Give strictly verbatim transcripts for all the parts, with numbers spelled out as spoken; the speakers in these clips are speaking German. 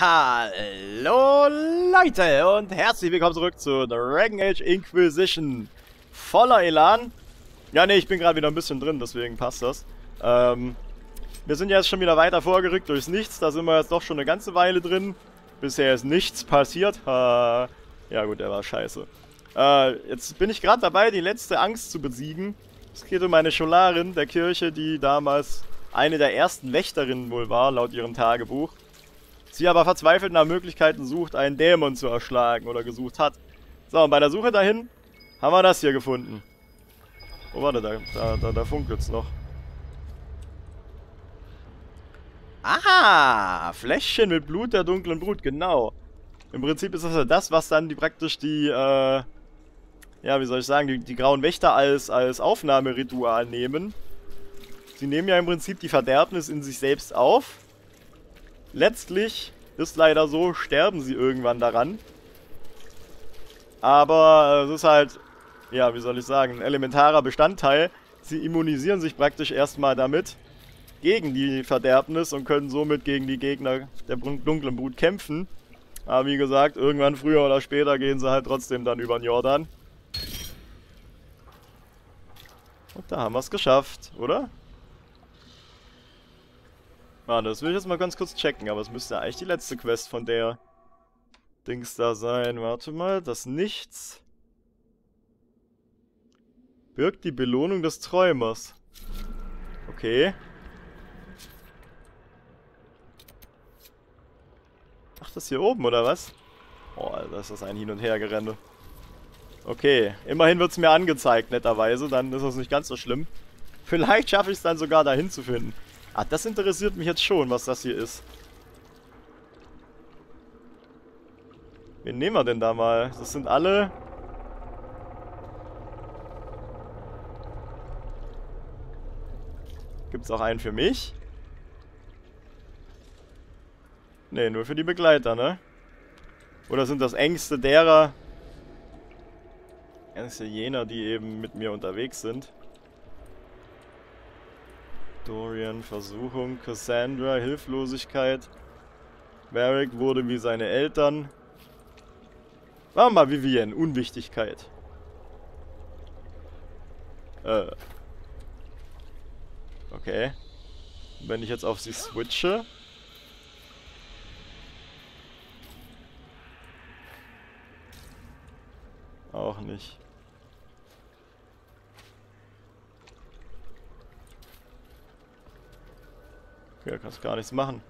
Hallo Leute und herzlich willkommen zurück zu Dragon Age Inquisition. Voller Elan. Ja, ne, ich bin gerade wieder ein bisschen drin, deswegen passt das. Ähm, wir sind jetzt schon wieder weiter vorgerückt durchs Nichts. Da sind wir jetzt doch schon eine ganze Weile drin. Bisher ist nichts passiert. Ha. Ja gut, der war scheiße. Äh, jetzt bin ich gerade dabei, die letzte Angst zu besiegen. Es geht um eine Scholarin der Kirche, die damals eine der ersten Wächterinnen wohl war, laut ihrem Tagebuch. Sie aber verzweifelt nach Möglichkeiten sucht, einen Dämon zu erschlagen oder gesucht hat. So, und bei der Suche dahin haben wir das hier gefunden. Oh, warte, da, da, da, da funkelt's noch. Aha! Fläschchen mit Blut der dunklen Brut, genau. Im Prinzip ist das ja das, was dann die praktisch die, äh, ja, wie soll ich sagen, die, die grauen Wächter als, als Aufnahmeritual nehmen. Sie nehmen ja im Prinzip die Verderbnis in sich selbst auf. Letztlich ist leider so, sterben sie irgendwann daran. Aber es ist halt, ja, wie soll ich sagen, ein elementarer Bestandteil. Sie immunisieren sich praktisch erstmal damit gegen die Verderbnis und können somit gegen die Gegner der dunklen Brut kämpfen. Aber wie gesagt, irgendwann früher oder später gehen sie halt trotzdem dann über den Jordan. Und da haben wir es geschafft, oder? Warte, das will ich jetzt mal ganz kurz checken, aber es müsste eigentlich die letzte Quest von der Dings da sein. Warte mal, das Nichts birgt die Belohnung des Träumers. Okay. Ach, das hier oben, oder was? Oh, das ist ein Hin- und Hergerenne. Okay, immerhin wird es mir angezeigt, netterweise, dann ist das nicht ganz so schlimm. Vielleicht schaffe ich es dann sogar, dahin zu finden. Ah, das interessiert mich jetzt schon, was das hier ist. Wen nehmen wir denn da mal? Das sind alle... Gibt's auch einen für mich? Ne, nur für die Begleiter, ne? Oder sind das Ängste derer... Ängste jener, die eben mit mir unterwegs sind? Dorian, Versuchung, Cassandra, Hilflosigkeit. Varric wurde wie seine Eltern. Machen wir mal Vivienne, Unwichtigkeit. Äh. Okay. Wenn ich jetzt auf sie switche. Auch nicht. Ja, kannst gar nichts machen.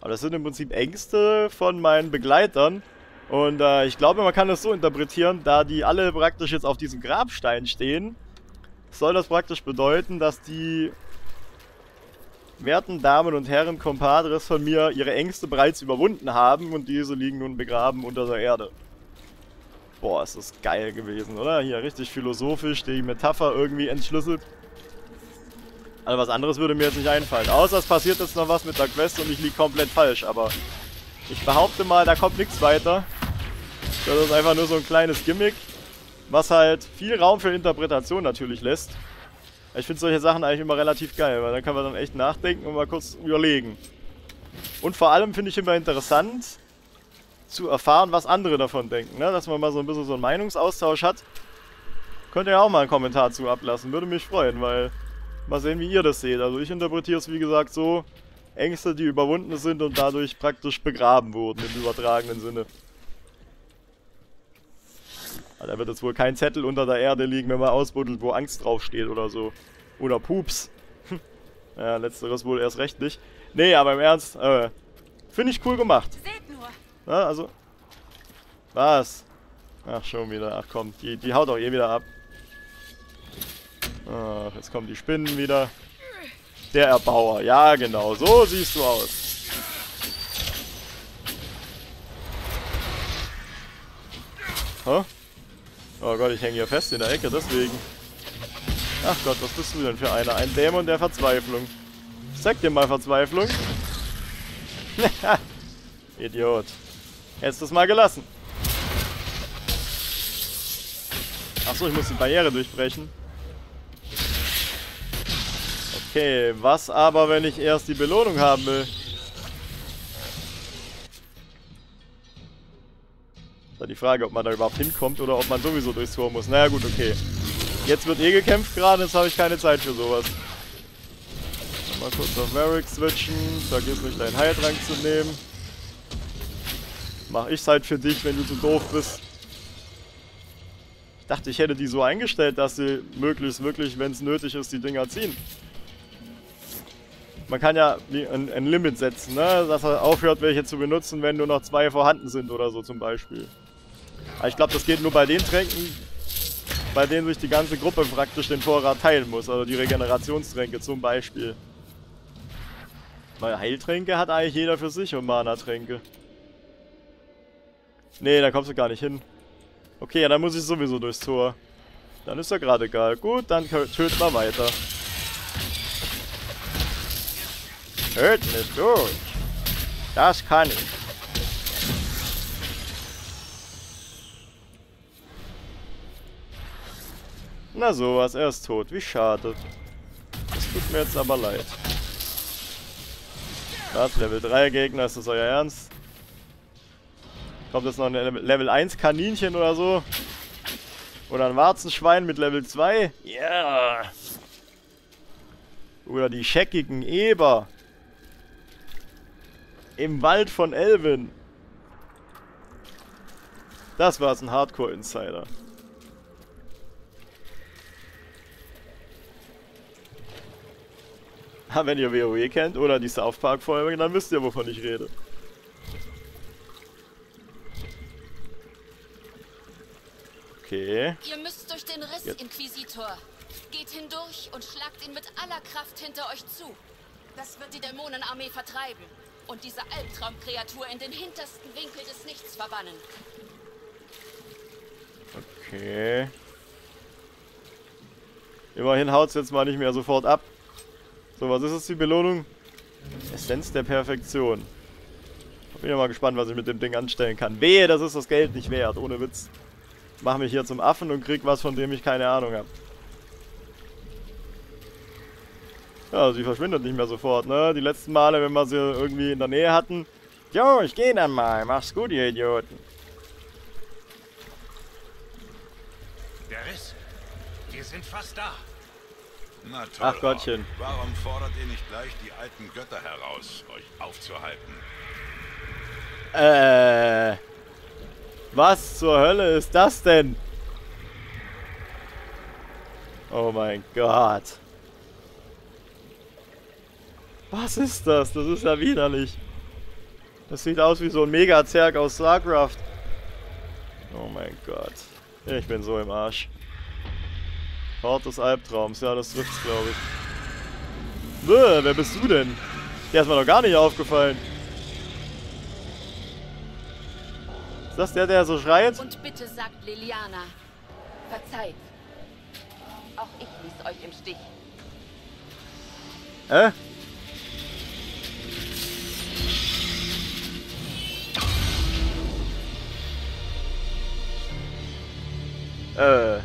Aber das sind im Prinzip Ängste von meinen Begleitern. Und äh, ich glaube, man kann das so interpretieren, da die alle praktisch jetzt auf diesem Grabstein stehen, soll das praktisch bedeuten, dass die werten Damen und Herren Compadres von mir ihre Ängste bereits überwunden haben und diese liegen nun begraben unter der Erde. Boah, ist das geil gewesen, oder? Hier richtig philosophisch, die Metapher irgendwie entschlüsselt. Also was anderes würde mir jetzt nicht einfallen. Außer es passiert jetzt noch was mit der Quest und ich liege komplett falsch. Aber ich behaupte mal, da kommt nichts weiter. Das ist einfach nur so ein kleines Gimmick, was halt viel Raum für Interpretation natürlich lässt. Ich finde solche Sachen eigentlich immer relativ geil, weil dann kann man dann echt nachdenken und mal kurz überlegen. Und vor allem finde ich immer interessant, zu erfahren, was andere davon denken. Ne? Dass man mal so ein bisschen so einen Meinungsaustausch hat. Könnt ihr auch mal einen Kommentar zu ablassen, würde mich freuen, weil... Mal sehen, wie ihr das seht. Also ich interpretiere es, wie gesagt, so. Ängste, die überwunden sind und dadurch praktisch begraben wurden, im übertragenen Sinne. Aber da wird jetzt wohl kein Zettel unter der Erde liegen, wenn man ausbuddelt, wo Angst draufsteht oder so. Oder Pups. Ja, letzteres wohl erst recht nicht. Nee, aber im Ernst, äh, finde ich cool gemacht. Seht nur. Na, also. Was? Ach, schon wieder. Ach komm, die, die haut doch eh wieder ab. Ach, jetzt kommen die Spinnen wieder. Der Erbauer. Ja, genau. So siehst du aus. Huh? Oh Gott, ich hänge hier fest in der Ecke, deswegen. Ach Gott, was bist du denn für einer? Ein Dämon der Verzweiflung. Ich zeig dir mal Verzweiflung. Idiot. Hättest du es mal gelassen. Achso, ich muss die Barriere durchbrechen. Okay, was aber, wenn ich erst die Belohnung haben will? Dann die Frage, ob man da überhaupt hinkommt oder ob man sowieso durchs Tor muss. Naja gut, okay. Jetzt wird eh gekämpft gerade, jetzt habe ich keine Zeit für sowas. Mal kurz auf Varric switchen. Vergiss nicht, deinen Heiltrank zu nehmen. Mach ich's halt für dich, wenn du zu doof bist. Ich dachte, ich hätte die so eingestellt, dass sie möglichst wirklich, wenn es nötig ist, die Dinger ziehen. Man kann ja ein, ein Limit setzen, ne? Dass er aufhört, welche zu benutzen, wenn nur noch zwei vorhanden sind oder so zum Beispiel. Aber ich glaube, das geht nur bei den Tränken, bei denen sich die ganze Gruppe praktisch den Vorrat teilen muss. Also die Regenerationstränke zum Beispiel. Weil Heiltränke hat eigentlich jeder für sich und Mana-Tränke. Nee, da kommst du gar nicht hin. Okay, ja, dann muss ich sowieso durchs Tor. Dann ist ja gerade egal. Gut, dann töten wir weiter. Töten ist durch. Das kann ich. Na sowas, er ist tot. Wie schade. Das tut mir jetzt aber leid. Das Level drei Gegner, ist das euer Ernst? Kommt jetzt noch ein Level eins Kaninchen oder so? Oder ein Warzenschwein mit Level zwei? Yeah! Oder die scheckigen Eber. Im Wald von Elven. Das war's, ein Hardcore-Insider. Aber wenn ihr WoW kennt oder die South Park-Folge, dann wisst ihr, wovon ich rede. Okay. Ihr müsst durch den Riss, jetzt. Inquisitor. Geht hindurch und schlagt ihn mit aller Kraft hinter euch zu. Das wird die Dämonenarmee vertreiben. Und diese Albtraumkreatur in den hintersten Winkel des Nichts verbannen. Okay. Immerhin haut's jetzt mal nicht mehr sofort ab. So, was ist es, die Belohnung? Essenz der Perfektion. Bin ja mal gespannt, was ich mit dem Ding anstellen kann. Wehe, das ist das Geld nicht wert, ohne Witz. Mach mich hier zum Affen und krieg was, von dem ich keine Ahnung habe. Ja, sie verschwindet nicht mehr sofort, ne? Die letzten Male, wenn wir sie irgendwie in der Nähe hatten. Jo, ich geh dann mal. Mach's gut, ihr Idioten. Der Riss. Wir sind fast da. Na toll. Ach Gottchen. Warum fordert ihr nicht gleich die alten Götter heraus, euch aufzuhalten? Äh. Was zur Hölle ist das denn? Oh mein Gott. Was ist das? Das ist ja widerlich. Das sieht aus wie so ein Mega-Zerg aus Starcraft. Oh mein Gott. Ich bin so im Arsch. Hort des Albtraums. Ja, das trifft's, glaube ich. Bäh, wer bist du denn? Der ist mir noch gar nicht aufgefallen. Ist das der, der so schreit? Und bitte sagt Liliana, verzeiht. Auch ich ließ euch im Stich. Hä? Äh? Äh.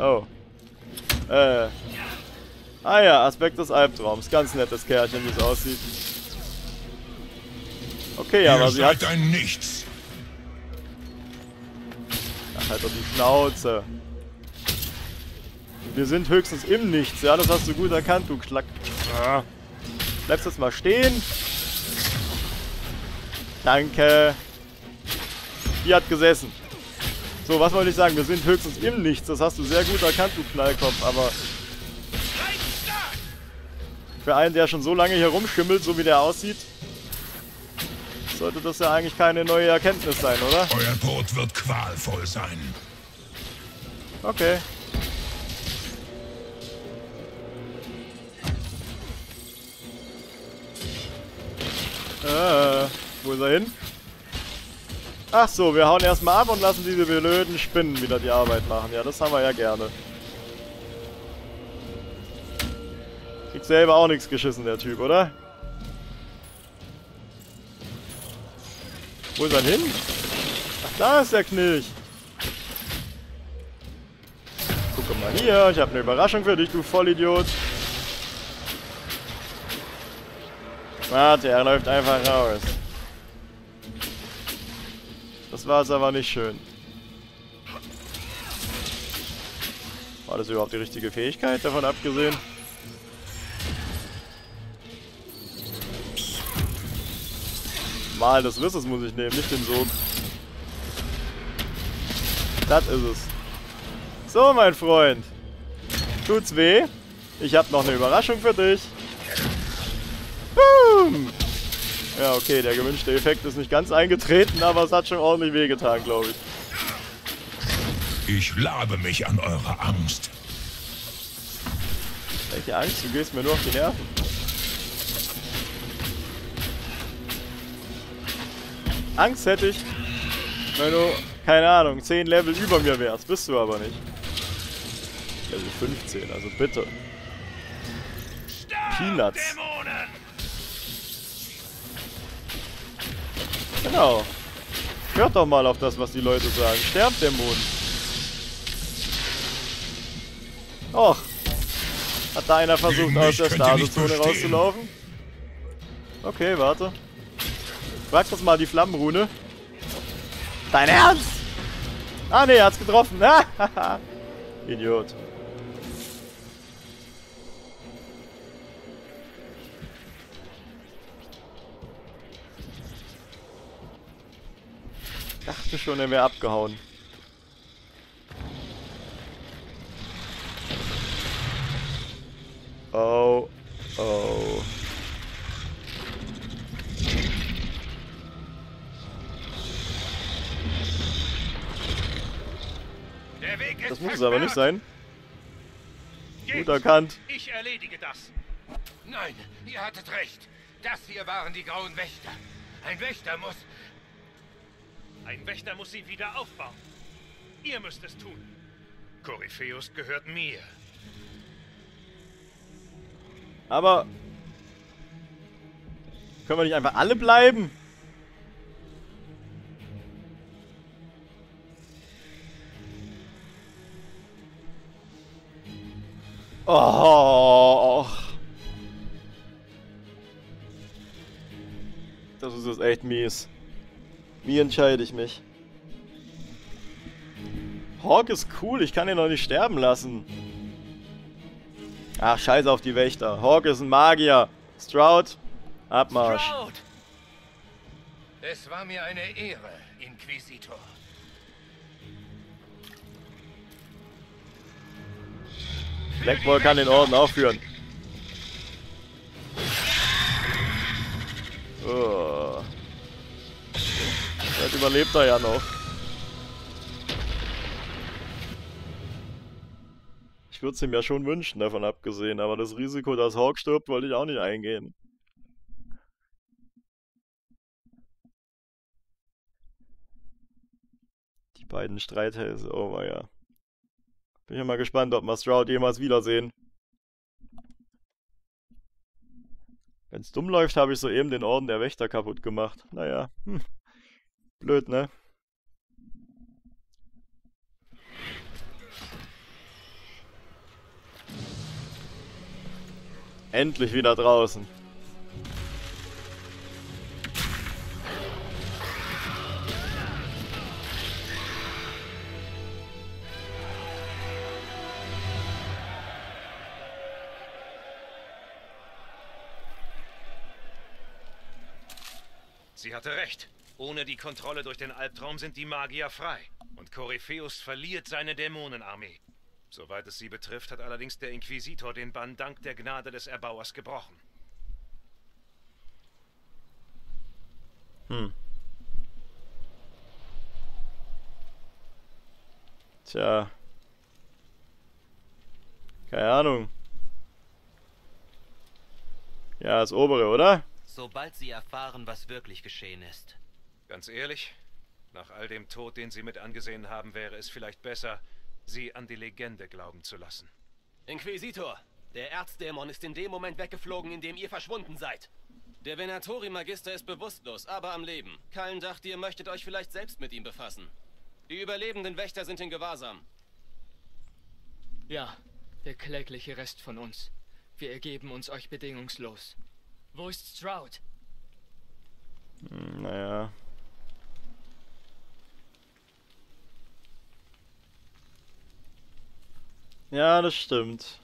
Oh. Äh. Ah ja, Aspekt des Albtraums. Ganz nettes Kerlchen, wie es aussieht. Okay, aber ihr sie seid hat... ein Nichts. Ach, halt doch die Schnauze. Wir sind höchstens im Nichts. Ja, das hast du gut erkannt, du Klack. Ah. Bleibst jetzt mal stehen. Danke. Die hat gesessen. So, was wollte ich sagen? Wir sind höchstens im Nichts. Das hast du sehr gut erkannt, du Knallkopf. Aber für einen, der schon so lange hier rumschimmelt, so wie der aussieht, sollte das ja eigentlich keine neue Erkenntnis sein, oder? Euer Tod wird qualvoll sein. Okay. Äh, wo ist er hin? Ach so, wir hauen erstmal ab und lassen diese blöden Spinnen wieder die Arbeit machen. Ja, das haben wir ja gerne. Kriegt selber auch nichts geschissen, der Typ, oder? Wo ist er hin? Ach, da ist der Knilch. Guck mal hier, ich habe eine Überraschung für dich, du Vollidiot. Warte, er läuft einfach raus. Das war jetzt aber nicht schön. War das überhaupt die richtige Fähigkeit, davon abgesehen? Mal des Risses muss ich nehmen, nicht den Sohn. Das ist es. So, mein Freund. Tut's weh? Ich hab noch eine Überraschung für dich. Boom! Ja, okay, der gewünschte Effekt ist nicht ganz eingetreten, aber es hat schon ordentlich wehgetan, glaube ich. Ich labe mich an eurer Angst. Welche Angst? Du gehst mir nur auf die Nerven. Angst hätte ich, wenn du, keine Ahnung, zehn Level über mir wärst. Bist du aber nicht. Level fünfzehn, also bitte. Peanuts. Genau. Hört doch mal auf das, was die Leute sagen. Sterbt Dämonen. Och, hat da einer versucht, aus der Stasezone rauszulaufen? Okay, warte. Frag das mal die Flammenrune. Dein Ernst? Ah ne, hat's getroffen. Idiot. Ich dachte schon, er wäre abgehauen. Oh, oh. Das muss es aber nicht sein. Gut erkannt. Ich erledige das. Nein, ihr hattet recht. Das hier waren die grauen Wächter. Ein Wächter muss... Ein Wächter muss sie wieder aufbauen. Ihr müsst es tun. Korypheus gehört mir. Aber... Können wir nicht einfach alle bleiben? Oh. Das ist jetzt echt mies. Wie entscheide ich mich? Hawk ist cool, ich kann ihn noch nicht sterben lassen. Ach, scheiße auf die Wächter. Hawk ist ein Magier. Stroud, Abmarsch. Stroud. Es war mir eine Ehre, Inquisitor. Blackwall kann den Orden aufführen. Oh. Das überlebt er ja noch. Ich würde es ihm ja schon wünschen, davon abgesehen, aber das Risiko, dass Hawk stirbt, wollte ich auch nicht eingehen. Die beiden Streithälse, oh mein Gott. Bin ja mal gespannt, ob wir Stroud jemals wiedersehen. Wenn es dumm läuft, habe ich soeben den Orden der Wächter kaputt gemacht. Naja, hm. Blöd, ne? Endlich wieder draußen. Sie hatte recht. Ohne die Kontrolle durch den Albtraum sind die Magier frei. Und Korypheus verliert seine Dämonenarmee. Soweit es sie betrifft, hat allerdings der Inquisitor den Bann dank der Gnade des Erbauers gebrochen. Hm. Tja. Keine Ahnung. Ja, das obere, oder? Sobald sie erfahren, was wirklich geschehen ist. Ganz ehrlich, nach all dem Tod, den sie mit angesehen haben, wäre es vielleicht besser... sie an die Legende glauben zu lassen. Inquisitor, der Erzdämon ist in dem Moment weggeflogen, in dem ihr verschwunden seid. Der Venatori-Magister ist bewusstlos, aber am Leben. Cullen dachte, ihr möchtet euch vielleicht selbst mit ihm befassen. Die überlebenden Wächter sind in Gewahrsam. Ja, der klägliche Rest von uns. Wir ergeben uns euch bedingungslos. Wo ist Stroud? Hm, naja. Ja, das stimmt.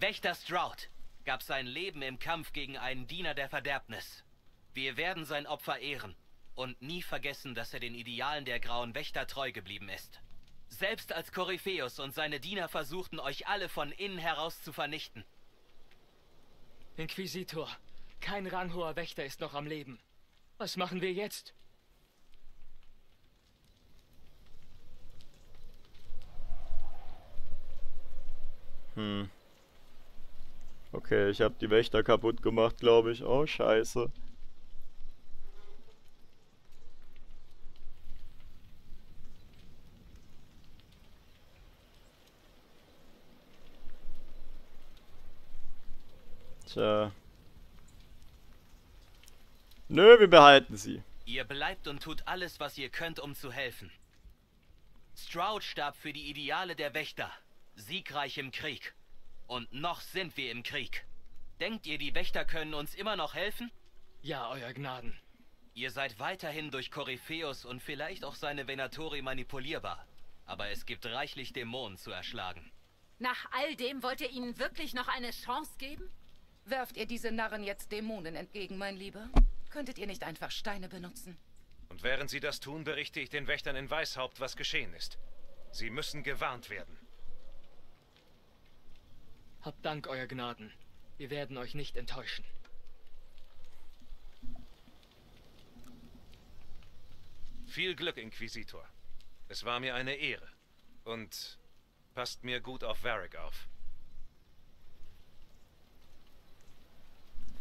Wächter Stroud gab sein Leben im Kampf gegen einen Diener der Verderbnis. Wir werden sein Opfer ehren und nie vergessen, dass er den Idealen der Grauen Wächter treu geblieben ist. Selbst als Korypheus und seine Diener versuchten, euch alle von innen heraus zu vernichten. Inquisitor, kein ranghoher Wächter ist noch am Leben. Was machen wir jetzt? Hm. Okay, ich habe die Wächter kaputt gemacht, glaube ich. Oh, scheiße. Tja. Nö, wir behalten sie. Ihr bleibt und tut alles, was ihr könnt, um zu helfen. Stroud starb für die Ideale der Wächter. Siegreich im Krieg. Und noch sind wir im Krieg. Denkt ihr, die Wächter können uns immer noch helfen? Ja, euer Gnaden. Ihr seid weiterhin durch Korypheus und vielleicht auch seine Venatori manipulierbar. Aber es gibt reichlich Dämonen zu erschlagen. Nach all dem wollt ihr ihnen wirklich noch eine Chance geben? Werft ihr diese Narren jetzt Dämonen entgegen, mein Lieber? Könntet ihr nicht einfach Steine benutzen? Und während sie das tun, berichte ich den Wächtern in Weißhaupt, was geschehen ist. Sie müssen gewarnt werden. Habt Dank, euer Gnaden. Wir werden euch nicht enttäuschen. Viel Glück, Inquisitor. Es war mir eine Ehre. Und passt mir gut auf Varric auf.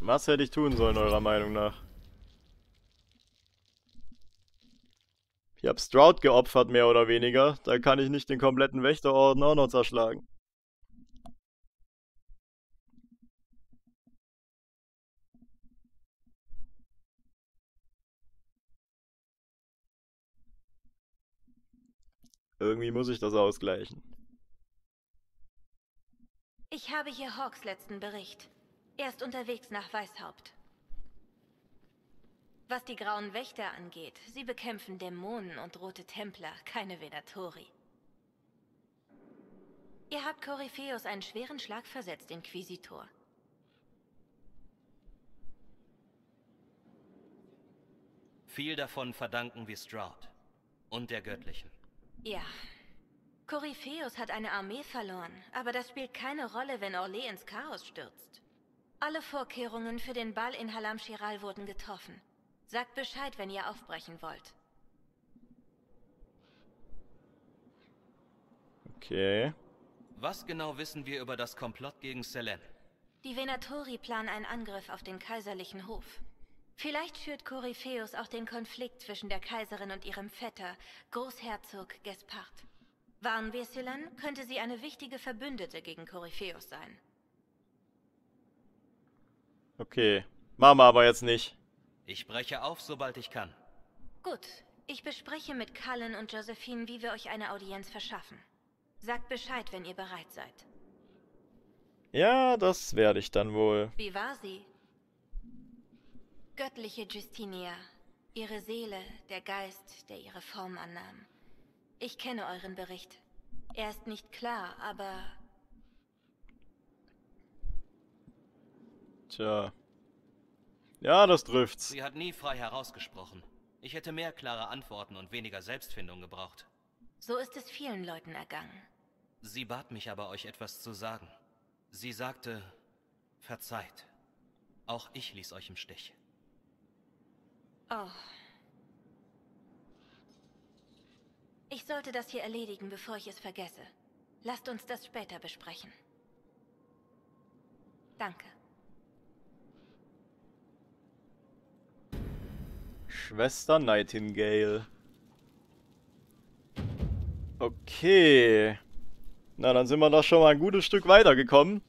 Was hätte ich tun sollen, eurer Meinung nach? Ich habe Stroud geopfert, mehr oder weniger. Da kann ich nicht den kompletten Wächterorden auch noch zerschlagen. Irgendwie muss ich das ausgleichen. Ich habe hier Hawks letzten Bericht. Er ist unterwegs nach Weißhaupt. Was die Grauen Wächter angeht, sie bekämpfen Dämonen und rote Templer, keine Venatori. Ihr habt Korypheus einen schweren Schlag versetzt, Inquisitor. Viel davon verdanken wir Stroud und der Göttlichen. Ja. Korypheus hat eine Armee verloren, aber das spielt keine Rolle, wenn Orlais ins Chaos stürzt. Alle Vorkehrungen für den Ball in Halamshiral wurden getroffen. Sagt Bescheid, wenn ihr aufbrechen wollt. Okay. Was genau wissen wir über das Komplott gegen Selen? Die Venatori planen einen Angriff auf den kaiserlichen Hof. Vielleicht schürt Korypheus auch den Konflikt zwischen der Kaiserin und ihrem Vetter, Großherzog Gespard. Waren wir Selen, könnte sie eine wichtige Verbündete gegen Korypheus sein. Okay, machen wir aber jetzt nicht. Ich breche auf, sobald ich kann. Gut, ich bespreche mit Cullen und Josephine, wie wir euch eine Audienz verschaffen. Sagt Bescheid, wenn ihr bereit seid. Ja, das werde ich dann wohl. Wie war sie? Göttliche Justinia, ihre Seele, der Geist, der ihre Form annahm. Ich kenne euren Bericht. Er ist nicht klar, aber... Tja. Ja, das trifft's. Sie hat nie frei herausgesprochen. Ich hätte mehr klare Antworten und weniger Selbstfindung gebraucht. So ist es vielen Leuten ergangen. Sie bat mich aber, euch etwas zu sagen. Sie sagte, verzeiht. Auch ich ließ euch im Stich. Oh. Ich sollte das hier erledigen, bevor ich es vergesse. Lasst uns das später besprechen. Danke. Schwester Nightingale. Okay. Na, dann sind wir doch schon mal ein gutes Stück weitergekommen.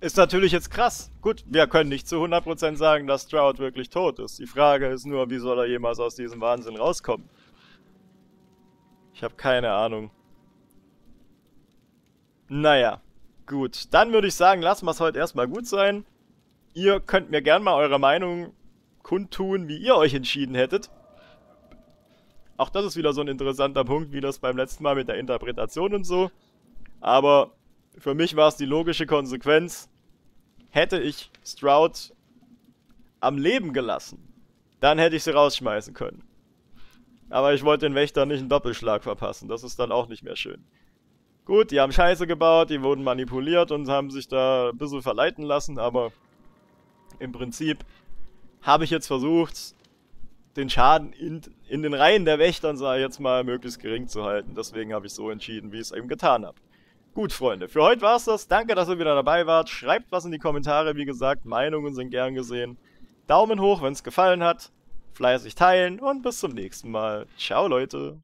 Ist natürlich jetzt krass. Gut, wir können nicht zu hundert Prozent sagen, dass Stroud wirklich tot ist. Die Frage ist nur, wie soll er jemals aus diesem Wahnsinn rauskommen? Ich habe keine Ahnung. Naja. Gut, dann würde ich sagen, lassen wir es heute erstmal gut sein. Ihr könnt mir gerne mal eure Meinung kundtun, wie ihr euch entschieden hättet. Auch das ist wieder so ein interessanter Punkt, wie das beim letzten Mal mit der Interpretation und so. Aber für mich war es die logische Konsequenz. Hätte ich Stroud am Leben gelassen, dann hätte ich sie rausschmeißen können. Aber ich wollte den Wächtern nicht einen Doppelschlag verpassen, das ist dann auch nicht mehr schön. Gut, die haben Scheiße gebaut, die wurden manipuliert und haben sich da ein bisschen verleiten lassen, aber im Prinzip habe ich jetzt versucht, den Schaden in, in den Reihen der Wächtern, sage ich jetzt mal, möglichst gering zu halten. Deswegen habe ich so entschieden, wie ich es eben getan habe. Gut, Freunde, für heute war es das. Danke, dass ihr wieder dabei wart. Schreibt was in die Kommentare, wie gesagt, Meinungen sind gern gesehen. Daumen hoch, wenn es gefallen hat. Fleißig teilen und bis zum nächsten Mal. Ciao, Leute.